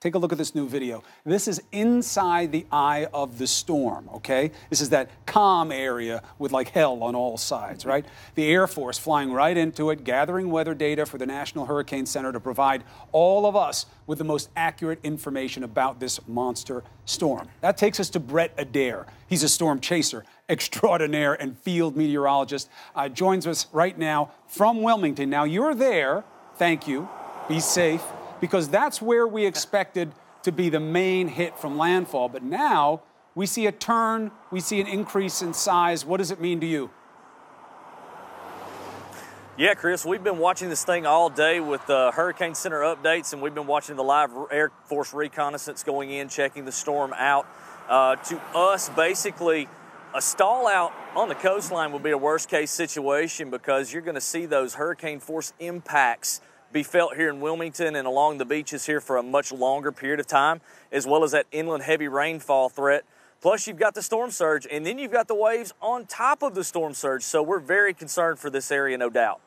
Take a look at this new video. This is inside the eye of the storm, okay? This is that calm area with like hell on all sides, right? The Air Force flying right into it, gathering weather data for the National Hurricane Center to provide all of us with the most accurate information about this monster storm. That takes us to Brett Adair. He's a storm chaser extraordinaire and field meteorologist. Joins us right now from Wilmington. Now, you're there. Thank you. Be safe. Because that's where we expected to be the main hit from landfall. But now we see a turn, we see an increase in size. What does it mean to you? Yeah, Chris, we've been watching this thing all day with the Hurricane Center updates, and we've been watching the live Air Force reconnaissance going in, checking the storm out. To us, basically, a stall out on the coastline would be a worst-case situation because you're going to see those hurricane-force impacts be felt here in Wilmington and along the beaches here for a much longer period of time, as well as that inland heavy rainfall threat. Plus, you've got the storm surge, and then you've got the waves on top of the storm surge. So we're very concerned for this area, no doubt.